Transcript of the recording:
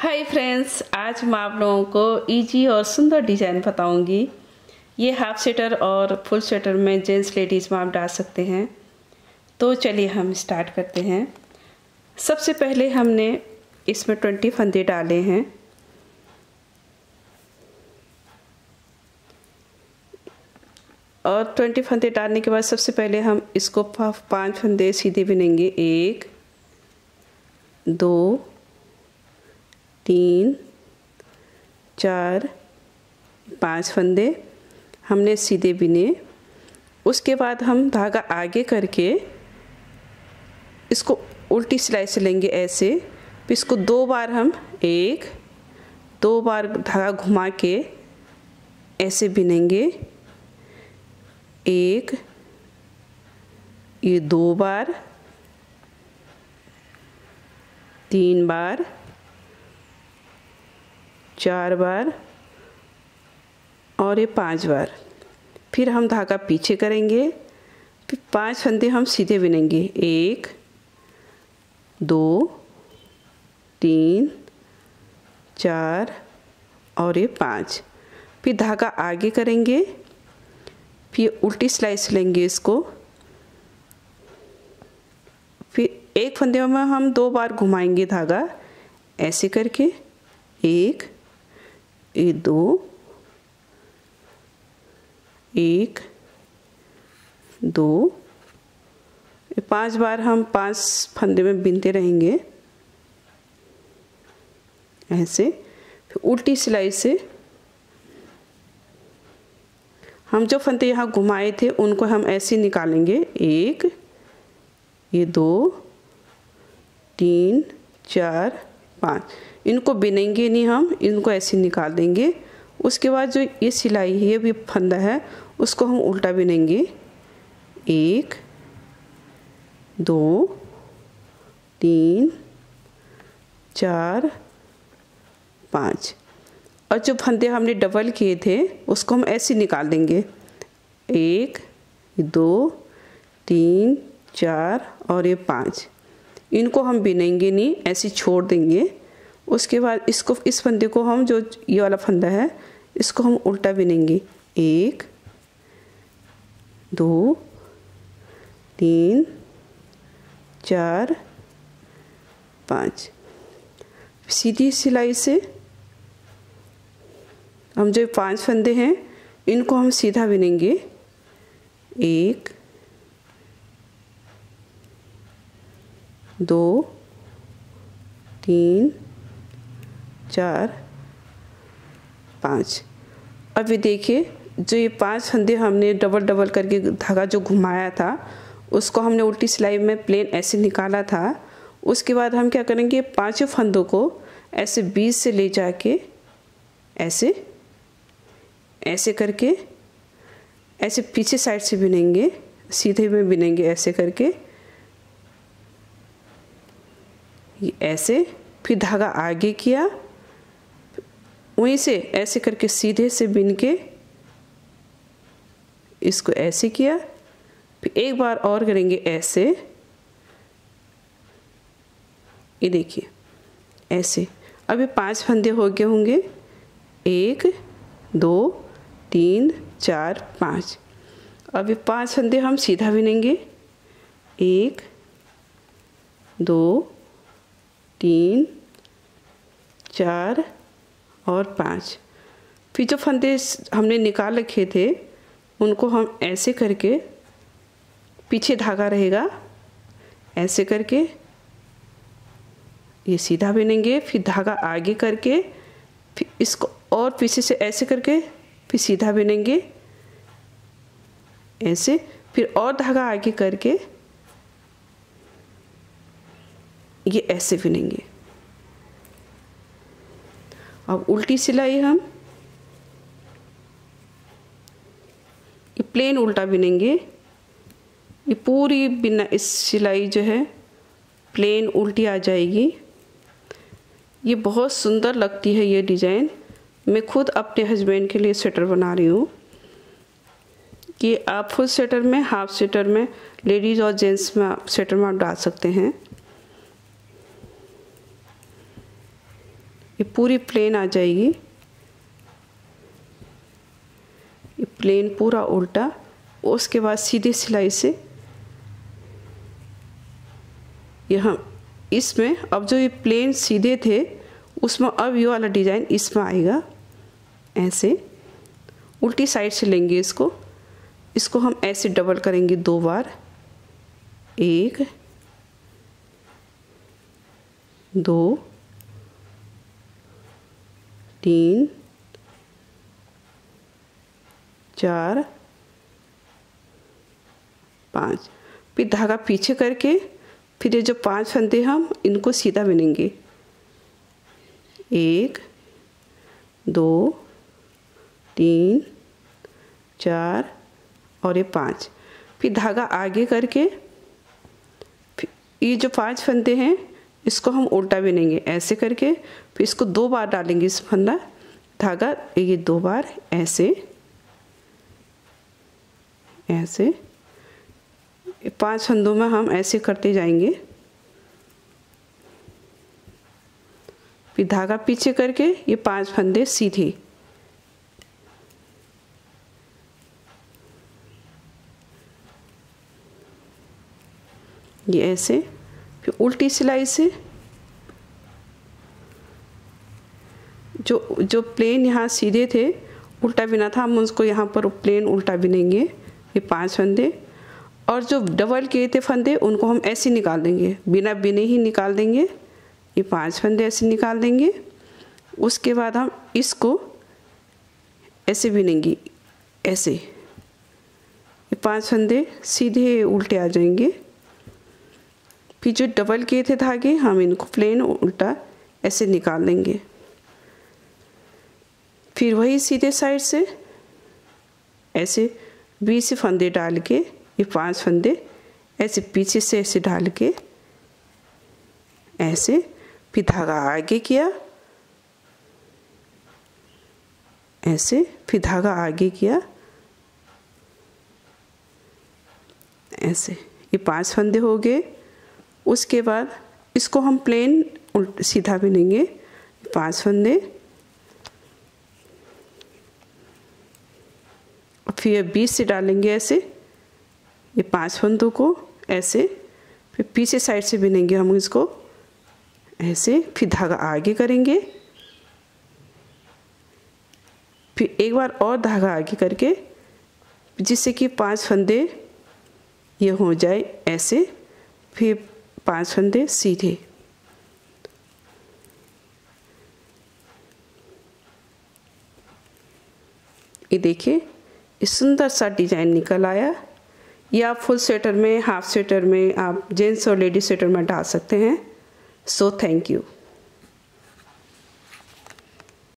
Hi friends, आज मैं आप लोगों को इजी और सुंदर डिज़ाइन बताऊंगी। ये हाफ स्वेटर और फुल स्वेटर में जेंट्स लेडीज़ में आप डाल सकते हैं। तो चलिए हम स्टार्ट करते हैं। सबसे पहले हमने इसमें 20 फंदे डाले हैं। और 20 फंदे डालने के बाद सबसे पहले हम इसको 5 फंदे सीधे बिनेंगे। 1 2 3 4 5 फंदे हमने सीधे बिने। उसके बाद हम धागा आगे करके इसको उल्टी सिलाई से लेंगे ऐसे। फिर इसको 2 बार हम 1-2 बार धागा घुमा के ऐसे बिनेंगे। 1 ये 2 बार, 3 बार, 4 बार और ये 5 बार। फिर हम धागा पीछे करेंगे। फिर 5 फंदे हम सीधे बिनेंगे। 1 2 3 4 और ये 5। फिर धागा आगे करेंगे। फिर उल्टी स्लाइस लेंगे इसको। फिर 1 फंदे में हम 2 बार घुमाएंगे धागा ऐसे करके। 1 2 1 2 5 बार हम 5 फंदे में बिनते रहेंगे ऐसे। फिर उल्टी सिलाई से हम जो फंदे यहाँ घुमाए थे उनको हम ऐसे निकालेंगे। 1 2 3 4 5 इनको बिनेंगे नहीं, हम इनको ऐसे निकाल देंगे। उसके बाद जो ये सिलाई है, ये भी फंदा है, उसको हम उल्टा बिनेंगे। 1 2 3 4 5 और जो फंदे हमने डबल किए थे उसको हम ऐसे निकाल देंगे। 1 2 3 4 और ये 5 इनको हम बिनेंगे नहीं, ऐसे छोड़ देंगे। उसके बाद इसको, इस फंदे को हम, जो ये वाला फंदा है, इसको हम उल्टा बिनेंगे। 1 2 3 4 5 सीधी सिलाई से हम जो 5 फंदे हैं इनको हम सीधा बिनेंगे। 1 2 3 4 5 अब ये देखिए, जो ये 5 फंदे हमने डबल डबल करके धागा जो घुमाया था उसको हमने उल्टी सिलाई में प्लेन ऐसे निकाला था। उसके बाद हम क्या करेंगे, 5 फंदों को ऐसे बीच से ले जाके ऐसे ऐसे करके ऐसे पीछे साइड से बिनेंगे, सीधे में बिनेंगे ऐसे करके ये ऐसे। फिर धागा आगे किया, वहीं से ऐसे करके सीधे से बिन के इसको ऐसे किया। फिर 1 बार और करेंगे ऐसे, ये देखिए ऐसे। अब ये 5 फंदे हो गए होंगे। 1 2 3 4 5 अब ये 5 फंदे हम सीधा बिनेंगे। 1 2 3 4 और 5 फिर जो फंदे हमने निकाल रखे थे उनको हम ऐसे करके, पीछे धागा रहेगा ऐसे करके ये सीधा बिनेंगे। फिर धागा आगे करके फिर इसको और पीछे से ऐसे करके फिर सीधा बिनेंगे ऐसे। फिर और धागा आगे करके ये ऐसे बिनेंगे। अब उल्टी सिलाई हम ये प्लेन उल्टा बिनेंगे। ये पूरी बिना इस सिलाई जो है प्लेन उल्टी आ जाएगी। ये बहुत सुंदर लगती है ये डिज़ाइन। मैं खुद अपने हस्बैंड के लिए स्वेटर बना रही हूँ कि आप फुल स्वेटर में, हाफ स्वेटर में, लेडीज़ और जेंट्स में स्वेटर में आप डाल सकते हैं। ये पूरी प्लेन आ जाएगी। ये प्लेन पूरा उल्टा, उसके बाद सीधी सिलाई से यहाँ इसमें अब जो ये प्लेन सीधे थे उसमें अब ये वाला डिज़ाइन इसमें आएगा। ऐसे उल्टी साइड से लेंगे इसको, इसको हम ऐसे डबल करेंगे दो बार, एक दो तीन चार पाँच, फिर धागा पीछे करके फिर ये जो पांच फंदे हम इनको सीधा बिनेंगे, एक दो तीन चार और ये पांच, फिर धागा आगे करके ये जो पांच फंदे हैं इसको हम उल्टा बिनेंगे ऐसे करके, फिर इसको दो बार डालेंगे इस फंदा धागा, ये दो बार ऐसे ऐसे पांच फंदों में हम ऐसे करते जाएंगे, फिर धागा पीछे करके ये पांच फंदे सीधे ये ऐसे, फिर उल्टी सिलाई से जो जो प्लेन यहाँ सीधे थे उल्टा बिना था हम उसको यहाँ पर प्लेन उल्टा बिनेंगे ये पांच फंदे, और जो डबल किए थे फंदे उनको हम ऐसे निकाल देंगे, बिना बिने ही निकाल देंगे, ये पांच फंदे ऐसे निकाल देंगे। उसके बाद हम इसको ऐसे बिनेंगे ऐसे, ये पांच फंदे सीधे उल्टे आ जाएंगे, फिर जो डबल किए थे धागे हम इनको प्लेन उल्टा ऐसे निकाल देंगे, फिर वही सीधे साइड से ऐसे बीच फंदे डाल के ये पांच फंदे ऐसे पीछे से ऐसे डाल के ऐसे, फिर धागा आगे किया ऐसे, फिर धागा आगे किया ऐसे, ये पांच फंदे हो गए। उसके बाद इसको हम प्लेन सीधा बिनेंगे पांच फंदे, फिर बीच से डालेंगे ऐसे ये पांच फंदों को ऐसे, फिर पीछे साइड से बिनेंगे हम इसको ऐसे, फिर धागा आगे करेंगे, फिर एक बार और धागा आगे करके जिससे कि पांच फंदे ये हो जाए ऐसे, फिर पांच फंदे सीधे ये देखिए, इस सुंदर सा डिजाइन निकल आया। ये आप फुल स्वेटर में, हाफ स्वेटर में, आप जेंट्स और लेडीज स्वेटर में डाल सकते हैं। So thank you.